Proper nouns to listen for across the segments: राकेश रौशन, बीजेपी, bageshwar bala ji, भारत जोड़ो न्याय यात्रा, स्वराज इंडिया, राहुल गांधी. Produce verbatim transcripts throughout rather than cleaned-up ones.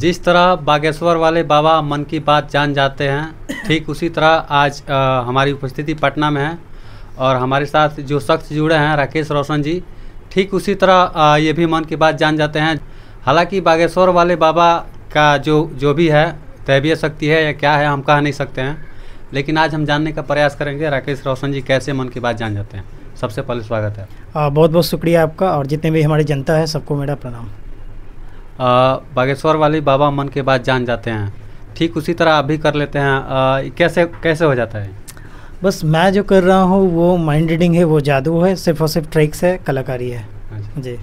जिस तरह बागेश्वर वाले बाबा मन की बात जान जाते हैं, ठीक उसी तरह आज आ, हमारी उपस्थिति पटना में है और हमारे साथ जो शख्स जुड़े हैं राकेश रौशन जी, ठीक उसी तरह आ, ये भी मन की बात जान जाते हैं। हालांकि बागेश्वर वाले बाबा का जो जो भी है तैबीयत शक्ति है या क्या है हम कह नहीं सकते हैं, लेकिन आज हम जानने का प्रयास करेंगे राकेश रौशन जी कैसे मन की बात जान जाते हैं। सबसे पहले स्वागत है, बहुत बहुत शुक्रिया आपका, और जितने भी हमारी जनता है सबको मेरा प्रणाम। बागेश्वर वाले बाबा मन की बात जान जाते हैं, ठीक उसी तरह आप भी कर लेते हैं। आ, कैसे कैसे हो जाता है? बस मैं जो कर रहा हूँ वो माइंड रीडिंग है, वो जादू है, सिर्फ और सिर्फ ट्रिक्स है, कलाकारी है जी।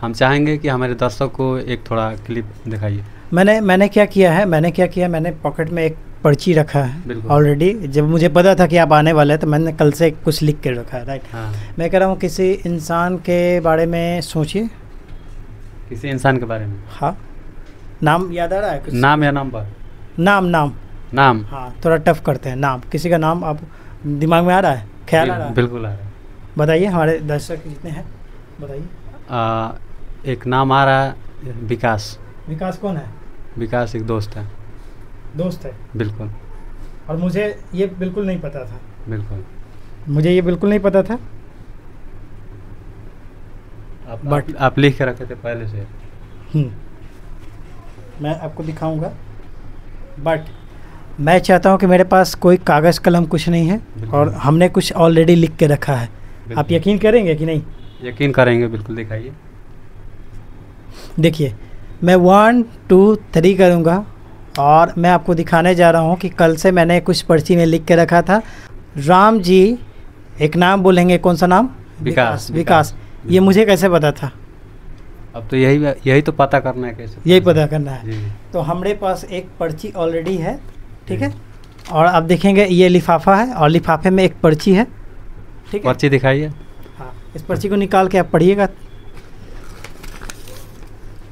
हम चाहेंगे कि हमारे दर्शक को एक थोड़ा क्लिप दिखाइए। मैंने मैंने क्या किया है मैंने क्या किया मैंने पॉकेट में एक पर्ची रखा है ऑलरेडी। जब मुझे पता था कि आप आने वाले हैं तो मैंने कल से कुछ लिख के रखा है, राइट। हाँ। मैं कह रहा हूँ किसी इंसान के बारे में सोचिए, किसी इंसान के बारे में। हाँ, नाम याद आ रहा है कुछ? नाम या नंबर? नाम नाम नाम हाँ, थोड़ा टफ करते हैं। नाम, किसी का नाम आप दिमाग में आ रहा है, ख्याल आ रहा है? बिल्कुल आ रहा है, बताइए हमारे दर्शक जितने हैं बताइए। एक नाम आ रहा है, विकास। विकास कौन है? विकास एक दोस्त है। दोस्त है, बिल्कुल। और मुझे ये बिल्कुल नहीं पता था। बिल्कुल मुझे ये बिल्कुल नहीं पता था। आप, आप, आप लिख के रखे थे पहले से। हम्म, मैं आपको दिखाऊंगा, बट मैं चाहता हूं कि मेरे पास कोई कागज़ कलम कुछ नहीं है और हमने कुछ ऑलरेडी लिख के रखा है। आप यकीन करेंगे कि नहीं? यकीन करेंगे, बिल्कुल दिखाइए। देखिए मैं वन टू थ्री करूँगा और मैं आपको दिखाने जा रहा हूँ कि कल से मैंने कुछ पर्ची में लिख के रखा था। राम जी एक नाम बोलेंगे, कौन सा नाम? विकास। विकास, ये मुझे कैसे पता था? अब तो यही यही तो पता करना है, कैसे यही पता करना है। तो हमारे पास एक पर्ची ऑलरेडी है, ठीक है। और आप देखेंगे ये लिफाफा है और लिफाफे में एक पर्ची है, ठीक है। पर्ची दिखाइए। हाँ, इस पर्ची को निकाल के आप पढ़िएगा,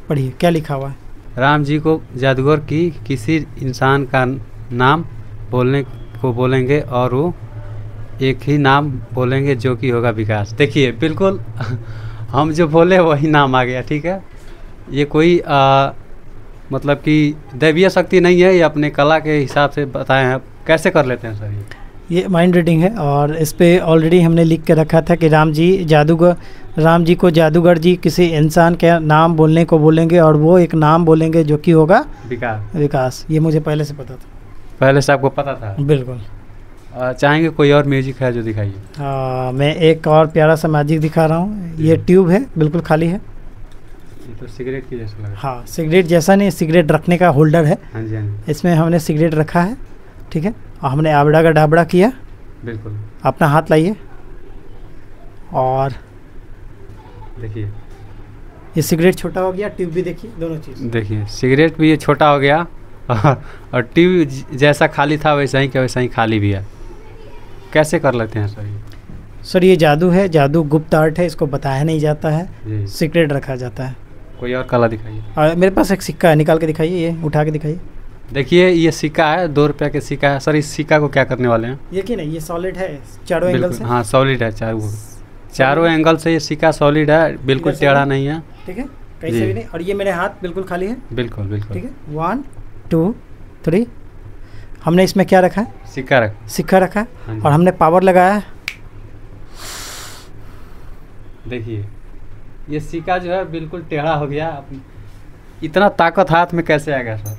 पढ़िए क्या लिखा हुआ है। राम जी को जादूगर की किसी इंसान का नाम बोलने को बोलेंगे और वो एक ही नाम बोलेंगे जो कि होगा विकास। देखिए बिल्कुल हम जो बोले वही नाम आ गया, ठीक है। ये कोई आ, मतलब कि दैवीय शक्ति नहीं है, ये अपने कला के हिसाब से बताए हैं। कैसे कर लेते हैं सर ये? ये माइंड रीडिंग है और इस पर ऑलरेडी हमने लिख के रखा था कि राम जी जादूगर राम जी को जादूगर जी किसी इंसान के नाम बोलने को बोलेंगे और वो एक नाम बोलेंगे जो कि होगा विकास। विकास, ये मुझे पहले से पता था। पहले से आपको पता था? बिल्कुल। चाहेंगे कोई और म्यूजिक है जो दिखाइए। मैं एक और प्यारा सा मैजिक दिखा रहा हूँ। ये ट्यूब है, बिल्कुल खाली है। ये तो सिगरेट की जैसा लग रहा है। हाँ, सिगरेट जैसा नहीं, सिगरेट रखने का होल्डर है। हाँ जी, हाँ जी। इसमें हमने सिगरेट रखा है, ठीक है। और हमने आबड़ा का डाबड़ा किया, बिल्कुल। अपना हाथ लाइए और देखिए, ये सिगरेट छोटा हो गया, ट्यूब भी देखिए, दोनों चीज़ देखिए। सिगरेट भी ये छोटा हो गया और ट्यूब जैसा खाली था वैसा ही क्या वैसा ही खाली भी है। कैसे कर लेते हैं सर ये? सर ये जादू है, जादू गुप्त आर्ट है, इसको बताया नहीं जाता है, सिगरेट रखा जाता है। कोई और कला दिखाइए। और मेरे पास एक सिक्का है, निकाल के दिखाइए, ये उठा के दिखाइए। देखिए ये सिक्का है, दो रुपये के सिक्का है। सर इस सिक्का को क्या करने वाले हैं? ये कि नहीं, ये सॉलिड है चारों एंगल से। हाँ सॉलिड है, चारों चारों एंगल से ये सिक्का सॉलिड है, बिल्कुल टेढ़ा नहीं है, ठीक है, कहीं से भी नहीं। और ये मेरे हाथ बिल्कुल खाली है, बिल्कुल बिल्कुल, ठीक है। वन टू थ्री, हमने इसमें क्या रखा है? सिक्का रखा, सिक्का रखा है और हमने पावर लगाया। देखिए ये सिक्का जो है बिल्कुल टेढ़ा हो गया। इतना ताकत हाथ में कैसे आ गया सर?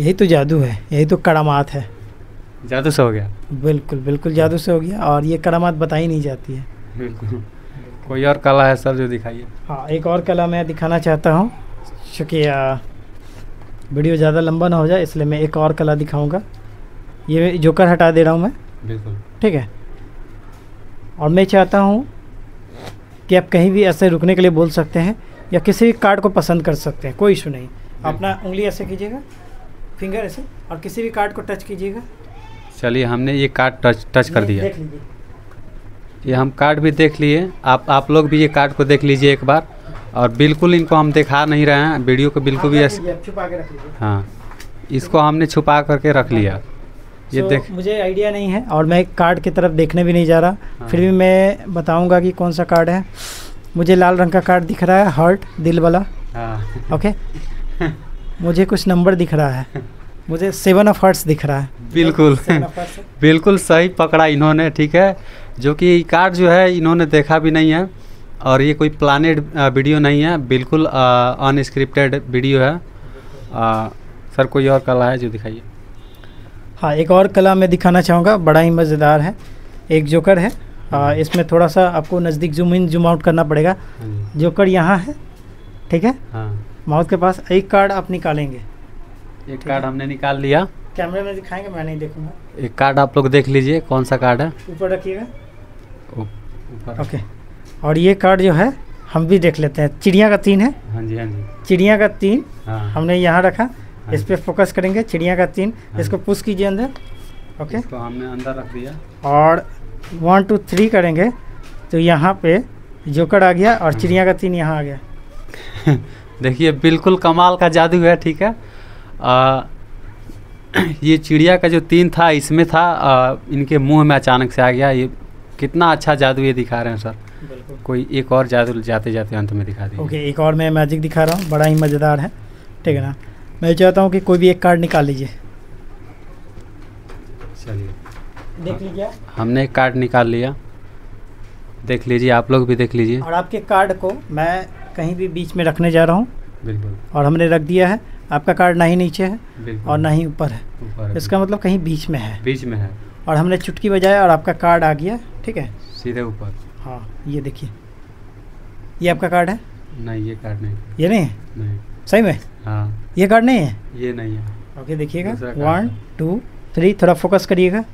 यही तो जादू है, यही तो करामात है। जादू से हो गया, बिल्कुल बिल्कुल जादू से हो गया। और ये करामात बताई नहीं जाती है, बिल्कुल। कोई और कला है सर जो दिखाइए। हाँ, एक और कला मैं दिखाना चाहता हूँ, चूँकि वीडियो ज़्यादा लंबा ना हो जाए इसलिए मैं एक और कला दिखाऊंगा। ये जोकर हटा दे रहा हूँ मैं, बिल्कुल, ठीक है। और मैं चाहता हूँ कि आप कहीं भी ऐसे रुकने के लिए बोल सकते हैं या किसी भी कार्ड को पसंद कर सकते हैं, कोई इशू नहीं। अपना उंगली ऐसे कीजिएगा, फिंगर ऐसे, और किसी भी कार्ड को टच कीजिएगा। चलिए हमने ये कार्ड टच टच कर दिया, देख लीजिए। ये हम कार्ड भी देख लिए, आप आप लोग भी ये कार्ड को देख लीजिए एक बार। और बिल्कुल इनको हम दिखा नहीं रहे हैं वीडियो को, बिल्कुल भी ऐसे छुपा के रख लीजिए। हाँ, इसको हमने छुपा करके रख लिया। ये so, देख, मुझे आइडिया नहीं है और मैं कार्ड की तरफ देखने भी नहीं जा रहा। हाँ। फिर भी मैं बताऊँगा कि कौन सा कार्ड है। मुझे लाल रंग का कार्ड दिख रहा है, हार्ट, दिल वाला। हाँ, ओके। मुझे कुछ नंबर दिख रहा है, मुझे सेवन ऑफ हर्ट्स दिख रहा है। बिल्कुल बिल्कुल सही पकड़ा इन्होंने, ठीक है। जो कि कार्ड जो है इन्होंने देखा भी नहीं है और ये कोई प्लानेड वीडियो नहीं है, बिल्कुल अनस्क्रिप्टेड वीडियो है। आ, सर कोई और कला है जो दिखाइए। हाँ, एक और कला मैं दिखाना चाहूँगा, बड़ा ही मज़ेदार है। एक जोकर है, आ, इसमें थोड़ा सा आपको नज़दीक जूम इन जूम आउट करना पड़ेगा। जोकर यहाँ है, ठीक है, हाँ। माउथ के पास एक कार्ड आप निकालेंगे। एक कार्ड हमने निकाल लिया, कैमरे में दिखाएंगे, मैं नहीं देखूंगा। एक कार्ड आप लोग देख लीजिए, कौन सा कार्ड है, ऊपर रखिएगा, ऊपर। ओके, और ये कार्ड जो है हम भी देख लेते हैं। चिड़िया का तीन है, हाँ जी हाँ जी, चिड़िया का तीन, हाँ। हमने यहाँ रखा, हाँ। इस पर फोकस करेंगे, चिड़िया का तीन, हाँ। इसको पुश कीजिए अंदर, ओके, इसको हमने अंदर रख दिया और वन टू थ्री करेंगे तो यहाँ पे जोकर आ गया और चिड़िया का तीन यहाँ आ गया। देखिए बिल्कुल कमाल का जादू है, ठीक है। आ, ये चिड़िया का जो तीन था इसमें था, आ, इनके मुंह में अचानक से आ गया। ये कितना अच्छा जादू ये दिखा रहे हैं सर, कोई एक और जादू जाते जाते अंत में दिखा दें। ओके, एक और मैं मैजिक दिखा रहा हूँ, बड़ा ही मज़ेदार है, ठीक है ना। मैं चाहता हूँ कि कोई भी एक कार्ड निकाल लीजिए। चलिए देख लीजिए, हमने एक कार्ड निकाल लिया, देख लीजिए, आप लोग भी देख लीजिए। और आपके कार्ड को मैं कहीं भी बीच में रखने जा रहा हूँ, बिल्कुल, और हमने रख दिया है। आपका कार्ड ना ही नीचे है और ना ही ऊपर है, ऊपर, इसका मतलब कहीं बीच में है, बीच में है। और हमने चुटकी बजाया और आपका कार्ड आ गया, ठीक है, सीधे ऊपर। हाँ, ये देखिए, ये आपका कार्ड है। नहीं, ये कार्ड नहीं, ये नहीं है, नहीं, सही में, हाँ, ये कार्ड नहीं है, ये नहीं है। ओके, देखिएगा, वन टू थ्री, थोड़ा फोकस करिएगा,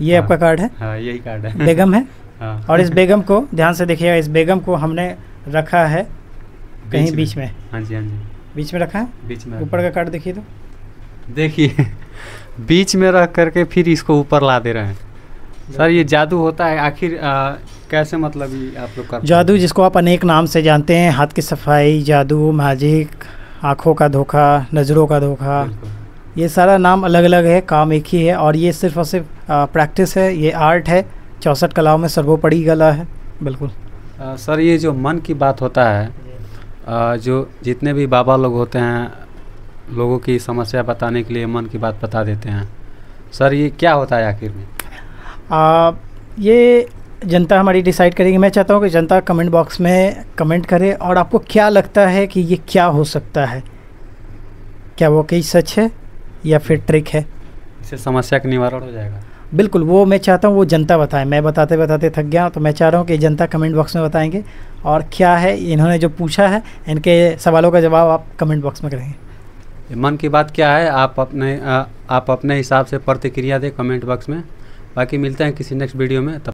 ये आपका कार्ड है, हाँ, यही कार्ड है, बेगम है। और इस बेगम को ध्यान से देखिएगा, इस बेगम को हमने रखा है कहीं बीच में, हाँ जी हाँ जी, बीच में रखा है, बीच में। ऊपर का कार्ड देखिए, तो देखिए बीच में रख करके फिर इसको ऊपर ला दे रहे हैं। सर ये जादू होता है, आखिर आ, कैसे, मतलब ये आप लोग करते? जादू जिसको आप अनेक नाम से जानते हैं, हाथ की सफाई जादू, मैजिक, आँखों का धोखा, नज़रों का धोखा, ये सारा नाम अलग अलग है, काम एक ही है। और ये सिर्फ और सिर्फ प्रैक्टिस है, ये आर्ट है, चौसठ कलाओं में सर्वोपरि कला है, बिल्कुल। सर ये जो मन की बात होता है, आ, जो जितने भी बाबा लोग होते हैं, लोगों की समस्या बताने के लिए मन की बात बता देते हैं। सर ये क्या होता है आखिर में? आ, ये जनता हमारी डिसाइड करेगी। मैं चाहता हूँ कि जनता कमेंट बॉक्स में कमेंट करे और आपको क्या लगता है कि ये क्या हो सकता है, क्या वो कहीं सच है या फिर ट्रिक है? इससे समस्या का निवारण हो जाएगा, बिल्कुल। वो मैं चाहता हूँ वो जनता बताए, मैं बताते बताते थक गया, तो मैं चाह रहा हूँ कि जनता कमेंट बॉक्स में बताएंगे। और क्या है, इन्होंने जो पूछा है, इनके सवालों का जवाब आप कमेंट बॉक्स में करेंगे। मन की बात क्या है, आप अपने आ, आप अपने हिसाब से प्रतिक्रिया दें कमेंट बॉक्स में। बाकी मिलते हैं किसी नेक्स्ट वीडियो में, तब